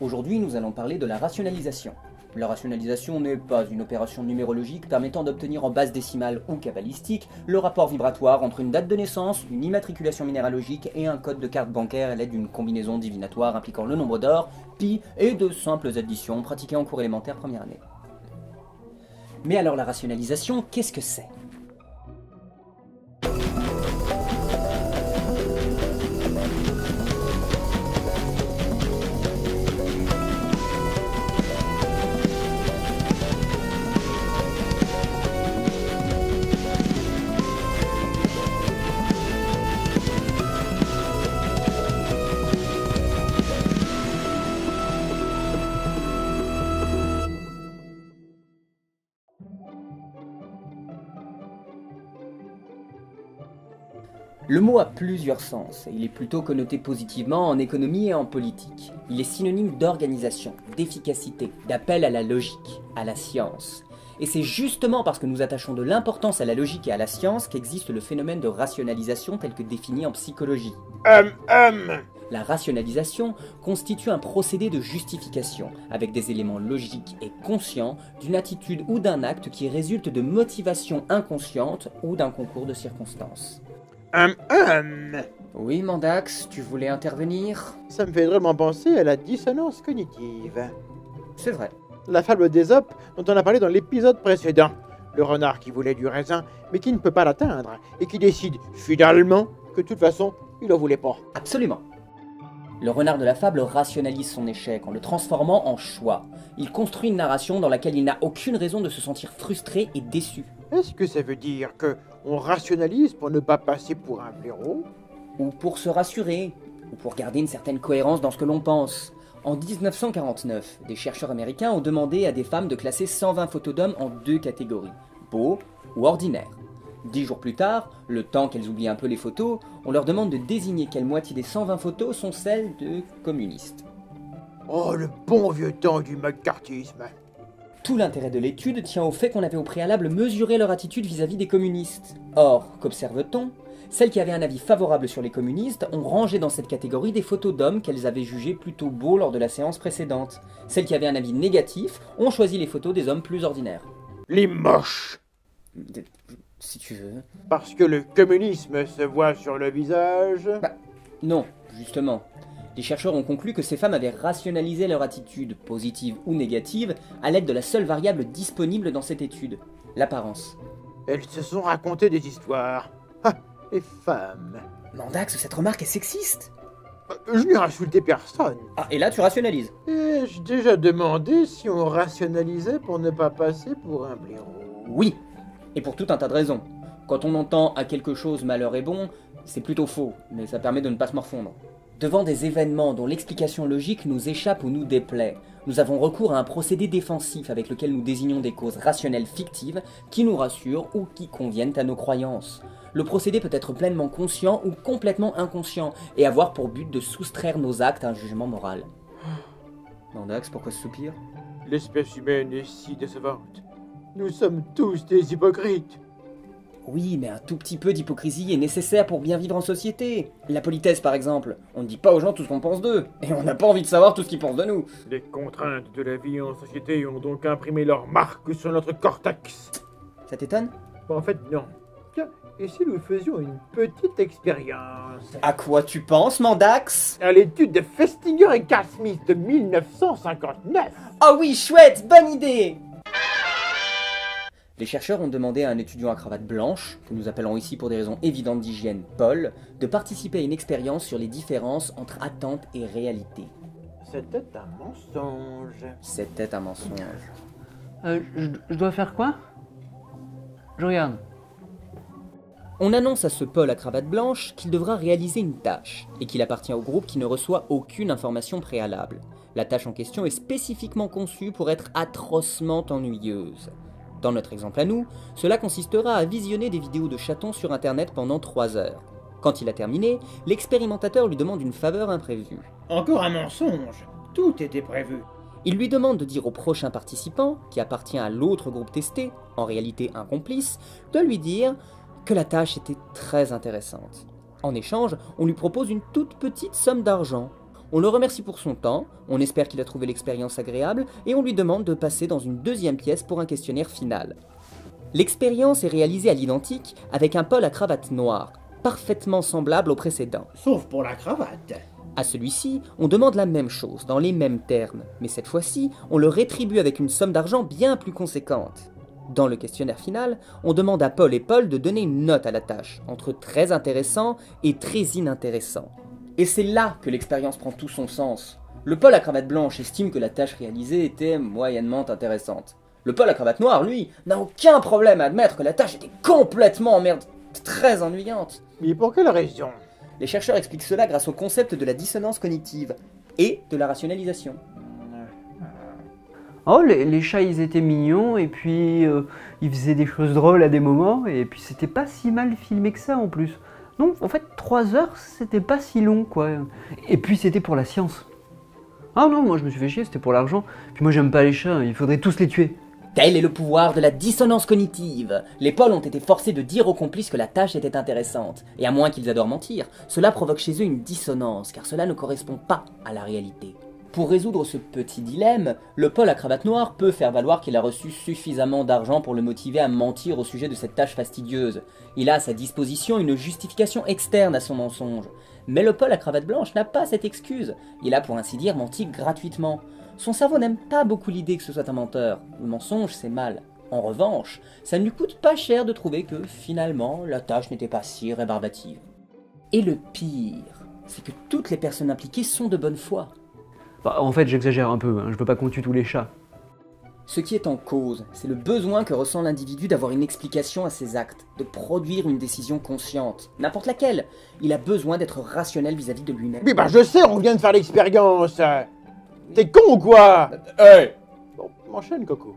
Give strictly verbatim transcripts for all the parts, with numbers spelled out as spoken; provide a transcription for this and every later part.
Aujourd'hui, nous allons parler de la rationalisation. La rationalisation n'est pas une opération numérologique permettant d'obtenir en base décimale ou cabalistique le rapport vibratoire entre une date de naissance, une immatriculation minéralogique et un code de carte bancaire à l'aide d'une combinaison divinatoire impliquant le nombre d'or, pi et de simples additions pratiquées en cours élémentaire première année. Mais alors la rationalisation, qu'est-ce que c'est ? Le mot a plusieurs sens, et il est plutôt connoté positivement en économie et en politique. Il est synonyme d'organisation, d'efficacité, d'appel à la logique, à la science. Et c'est justement parce que nous attachons de l'importance à la logique et à la science qu'existe le phénomène de rationalisation tel que défini en psychologie. Um, um. La rationalisation constitue un procédé de justification, avec des éléments logiques et conscients d'une attitude ou d'un acte qui résulte de motivations inconscientes ou d'un concours de circonstances. Um, um. Oui, Mandax, tu voulais intervenir? Ça me fait vraiment penser à la dissonance cognitive. C'est vrai. La fable d'Ésope dont on a parlé dans l'épisode précédent. Le renard qui voulait du raisin, mais qui ne peut pas l'atteindre, et qui décide finalement que de toute façon, il n'en voulait pas. Absolument. Le renard de la fable rationalise son échec en le transformant en choix. Il construit une narration dans laquelle il n'a aucune raison de se sentir frustré et déçu. Est-ce que ça veut dire que on rationalise pour ne pas passer pour un blaireau? Ou pour se rassurer, ou pour garder une certaine cohérence dans ce que l'on pense. En mille neuf cent quarante-neuf, des chercheurs américains ont demandé à des femmes de classer cent vingt photos d'hommes en deux catégories, beaux ou ordinaires. Dix jours plus tard, le temps qu'elles oublient un peu les photos, on leur demande de désigner quelle moitié des cent vingt photos sont celles de communistes. Oh, le bon vieux temps du McCarthyisme! Tout l'intérêt de l'étude tient au fait qu'on avait au préalable mesuré leur attitude vis-à-vis des communistes. Or, qu'observe-t-on? Celles qui avaient un avis favorable sur les communistes ont rangé dans cette catégorie des photos d'hommes qu'elles avaient jugées plutôt beaux lors de la séance précédente. Celles qui avaient un avis négatif ont choisi les photos des hommes plus ordinaires. Les moches! Si tu veux... Parce que le communisme se voit sur le visage... Bah, non, justement. Les chercheurs ont conclu que ces femmes avaient rationalisé leur attitude, positive ou négative, à l'aide de la seule variable disponible dans cette étude, l'apparence. Elles se sont racontées des histoires. Ah, les femmes. Mandax, cette remarque est sexiste. Je n'ai insulté personne. Ah, et là tu rationalises. Ai-je déjà demandé si on rationalisait pour ne pas passer pour un blaireau? Oui, et pour tout un tas de raisons. Quand on entend à quelque chose malheur est bon, c'est plutôt faux, mais ça permet de ne pas se morfondre. Devant des événements dont l'explication logique nous échappe ou nous déplaît, nous avons recours à un procédé défensif avec lequel nous désignons des causes rationnelles fictives qui nous rassurent ou qui conviennent à nos croyances. Le procédé peut être pleinement conscient ou complètement inconscient et avoir pour but de soustraire nos actes à un jugement moral. Mandax, pourquoi ce soupir? L'espèce humaine est si décevante. Nous sommes tous des hypocrites. Oui, mais un tout petit peu d'hypocrisie est nécessaire pour bien vivre en société. La politesse, par exemple. On ne dit pas aux gens tout ce qu'on pense d'eux, et on n'a pas envie de savoir tout ce qu'ils pensent de nous. Les contraintes de la vie en société ont donc imprimé leur marque sur notre cortex. Ça t'étonne? En fait, non. Tiens, et si nous faisions une petite expérience? À quoi tu penses, Mandax? À l'étude de Festinger et Carl Smith de mille neuf cent cinquante-neuf. Ah oui, chouette, bonne idée! Les chercheurs ont demandé à un étudiant à cravate blanche, que nous appellerons ici pour des raisons évidentes d'hygiène Paul, de participer à une expérience sur les différences entre attente et réalité. C'était un mensonge. C'était un mensonge. Euh, je, je dois faire quoi? Je regarde. On annonce à ce Paul à cravate blanche qu'il devra réaliser une tâche, et qu'il appartient au groupe qui ne reçoit aucune information préalable. La tâche en question est spécifiquement conçue pour être atrocement ennuyeuse. Dans notre exemple à nous, cela consistera à visionner des vidéos de chatons sur internet pendant trois heures. Quand il a terminé, l'expérimentateur lui demande une faveur imprévue. Encore un mensonge! Tout était prévu! Il lui demande de dire au prochain participant, qui appartient à l'autre groupe testé, en réalité un complice, de lui dire que la tâche était très intéressante. En échange, on lui propose une toute petite somme d'argent. On le remercie pour son temps, on espère qu'il a trouvé l'expérience agréable, et on lui demande de passer dans une deuxième pièce pour un questionnaire final. L'expérience est réalisée à l'identique, avec un Paul à cravate noire, parfaitement semblable au précédent. Sauf pour la cravate. À celui-ci, on demande la même chose, dans les mêmes termes, mais cette fois-ci, on le rétribue avec une somme d'argent bien plus conséquente. Dans le questionnaire final, on demande à Paul et Paul de donner une note à la tâche, entre très intéressant et très inintéressant. Et c'est là que l'expérience prend tout son sens. Le Paul à cravate blanche estime que la tâche réalisée était moyennement intéressante. Le Paul à cravate noire, lui, n'a aucun problème à admettre que la tâche était complètement emmerde, très ennuyante. Mais pour quelle raison ? Les chercheurs expliquent cela grâce au concept de la dissonance cognitive et de la rationalisation. Oh, les, les chats, ils étaient mignons, et puis euh, ils faisaient des choses drôles à des moments, et puis c'était pas si mal filmé que ça en plus. Donc en fait, trois heures, c'était pas si long, quoi. Et puis c'était pour la science. Ah non, moi je me suis fait chier, c'était pour l'argent. Puis moi j'aime pas les chats, il faudrait tous les tuer. Tel est le pouvoir de la dissonance cognitive. Les Pauls ont été forcés de dire aux complices que la tâche était intéressante, et à moins qu'ils adorent mentir, cela provoque chez eux une dissonance, car cela ne correspond pas à la réalité. Pour résoudre ce petit dilemme, le Paul à cravate noire peut faire valoir qu'il a reçu suffisamment d'argent pour le motiver à mentir au sujet de cette tâche fastidieuse. Il a à sa disposition une justification externe à son mensonge. Mais le Paul à cravate blanche n'a pas cette excuse. Il a pour ainsi dire menti gratuitement. Son cerveau n'aime pas beaucoup l'idée que ce soit un menteur. Le mensonge, c'est mal. En revanche, ça ne lui coûte pas cher de trouver que, finalement, la tâche n'était pas si rébarbative. Et le pire, c'est que toutes les personnes impliquées sont de bonne foi. Bah, en fait, j'exagère un peu, hein. Je veux pas qu'on tue tous les chats. Ce qui est en cause, c'est le besoin que ressent l'individu d'avoir une explication à ses actes, de produire une décision consciente, n'importe laquelle. Il a besoin d'être rationnel vis-à-vis de lui-même. Mais bah je sais, on vient de faire l'expérience. T'es con ou quoi? Hey, bon, m'enchaîne, Coco.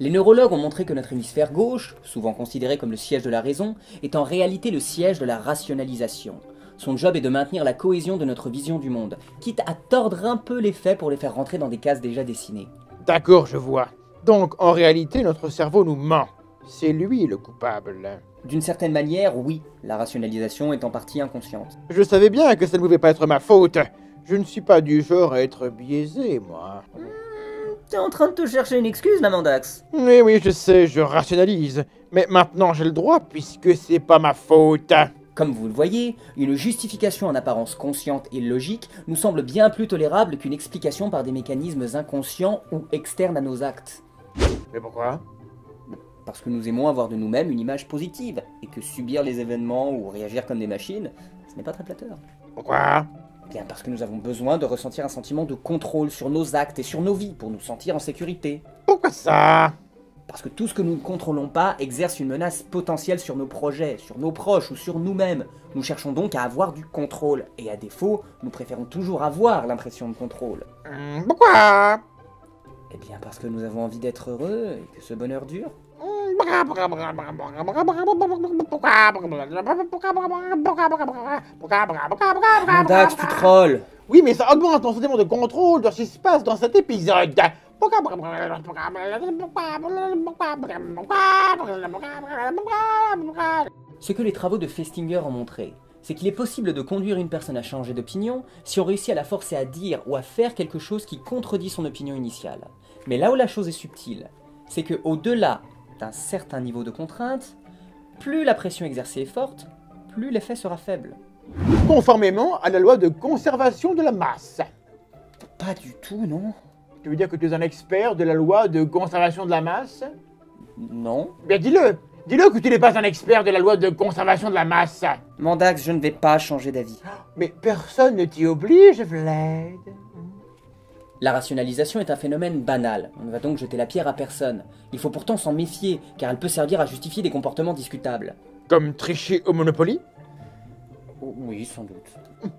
Les neurologues ont montré que notre hémisphère gauche, souvent considéré comme le siège de la raison, est en réalité le siège de la rationalisation. Son job est de maintenir la cohésion de notre vision du monde, quitte à tordre un peu les faits pour les faire rentrer dans des cases déjà dessinées. D'accord, je vois. Donc, en réalité, notre cerveau nous ment. C'est lui le coupable. D'une certaine manière, oui. La rationalisation est en partie inconsciente. Je savais bien que ça ne pouvait pas être ma faute. Je ne suis pas du genre à être biaisé, moi. Mmh, t'es en train de te chercher une excuse, maman Dax. Oui, oui, je sais, je rationalise. Mais maintenant, j'ai le droit, puisque c'est pas ma faute. Comme vous le voyez, une justification en apparence consciente et logique nous semble bien plus tolérable qu'une explication par des mécanismes inconscients ou externes à nos actes. Mais pourquoi ? Parce que nous aimons avoir de nous-mêmes une image positive, et que subir les événements ou réagir comme des machines, ce n'est pas très flatteur. Pourquoi ? Bien parce que nous avons besoin de ressentir un sentiment de contrôle sur nos actes et sur nos vies pour nous sentir en sécurité. Pourquoi ça ? Parce que tout ce que nous ne contrôlons pas exerce une menace potentielle sur nos projets, sur nos proches ou sur nous-mêmes. Nous cherchons donc à avoir du contrôle, et à défaut, nous préférons toujours avoir l'impression de contrôle. Mmh, pourquoi ? Eh bien parce que nous avons envie d'être heureux, et que ce bonheur dure. Dax, tu trolles. Oui, mais ça augmente ton sentiment de contrôle de ce qui se passe dans cet épisode. Ce que les travaux de Festinger ont montré, c'est qu'il est possible de conduire une personne à changer d'opinion si on réussit à la forcer à dire ou à faire quelque chose qui contredit son opinion initiale. Mais là où la chose est subtile, c'est que au-delà d'un certain niveau de contrainte, plus la pression exercée est forte, plus l'effet sera faible. Conformément à la loi de conservation de la masse. Pas du tout, non? Tu veux dire que tu es un expert de la loi de conservation de la masse? Non. Bien dis-le! Dis-le que tu n'es pas un expert de la loi de conservation de la masse! Mandax, je ne vais pas changer d'avis. Mais personne ne t'y oblige, Vlad. La rationalisation est un phénomène banal, on ne va donc jeter la pierre à personne. Il faut pourtant s'en méfier, car elle peut servir à justifier des comportements discutables. Comme tricher au Monopoly? Oui, sans doute.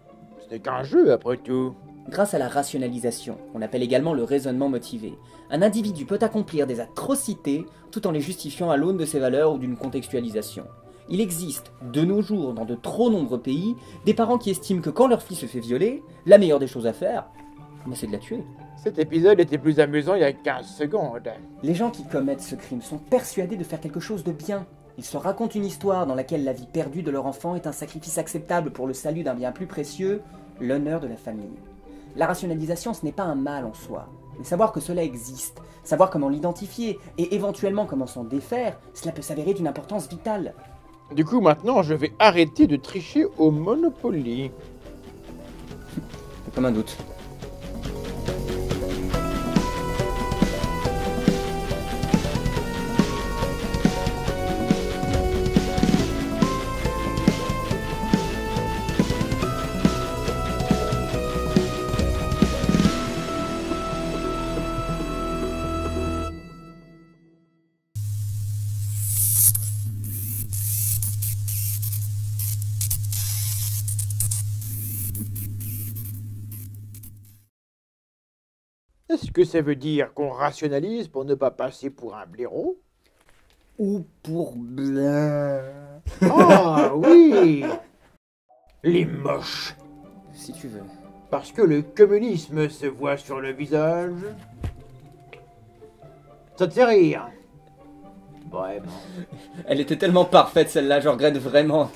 C'était qu'un jeu, après tout. Grâce à la rationalisation, on appelle également le raisonnement motivé, un individu peut accomplir des atrocités tout en les justifiant à l'aune de ses valeurs ou d'une contextualisation. Il existe, de nos jours, dans de trop nombreux pays, des parents qui estiment que quand leur fille se fait violer, la meilleure des choses à faire, c'est de la tuer. Cet épisode était plus amusant il y a quinze secondes. Les gens qui commettent ce crime sont persuadés de faire quelque chose de bien. Ils se racontent une histoire dans laquelle la vie perdue de leur enfant est un sacrifice acceptable pour le salut d'un bien plus précieux, l'honneur de la famille. La rationalisation, ce n'est pas un mal en soi, mais savoir que cela existe, savoir comment l'identifier, et éventuellement comment s'en défaire, cela peut s'avérer d'une importance vitale. Du coup, maintenant, je vais arrêter de tricher au Monopoly. Comme un doute. Est-ce que ça veut dire qu'on rationalise pour ne pas passer pour un blaireau? Ou pour blin... Ah oui, les moches. Si tu veux. Parce que le communisme se voit sur le visage. Ça te fait rire? Vraiment. Elle était tellement parfaite celle-là, je regrette vraiment.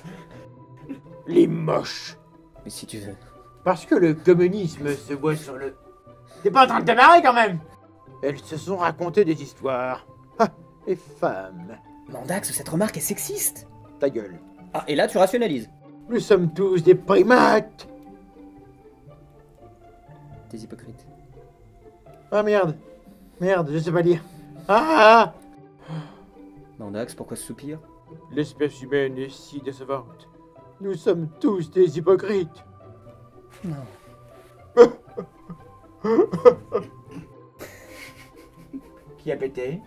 Les moches. Mais si tu veux. Parce que le communisme se voit sur le... T'es pas en train de te marrer quand même? Elles se sont racontées des histoires. Ah, les femmes. Mandax, cette remarque est sexiste. Ta gueule. Ah, et là tu rationalises. Nous sommes tous des primates. Des hypocrites. Ah merde. Merde, je sais pas lire. Ah, ah. Mandax, pourquoi ce soupir? L'espèce humaine est si décevante. Nous sommes tous des hypocrites. Non. Qui a pété?